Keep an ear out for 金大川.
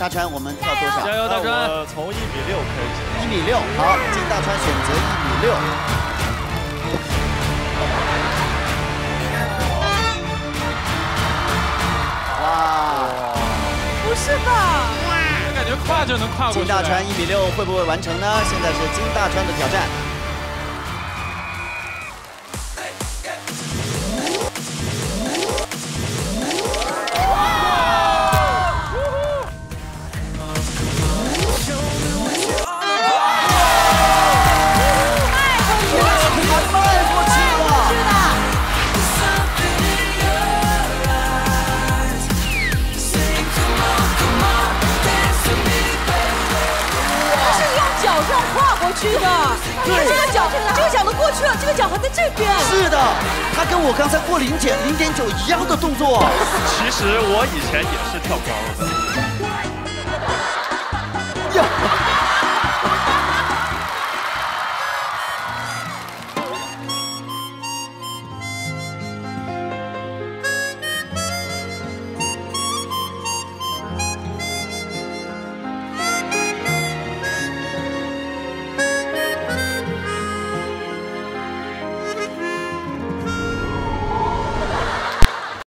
大川，我们跳多少？加油，大川！从1.6米开始。1.6米，好，金大川选择1.6米。哇！不是吧？ 感觉跨就能跨过去。金大川1.6米会不会完成呢？现在是金大川的挑战。去的，对，这个脚能过去了，这个脚还在这边。是的，他跟我刚才过零点9一样的动作。其实我以前也是跳高的。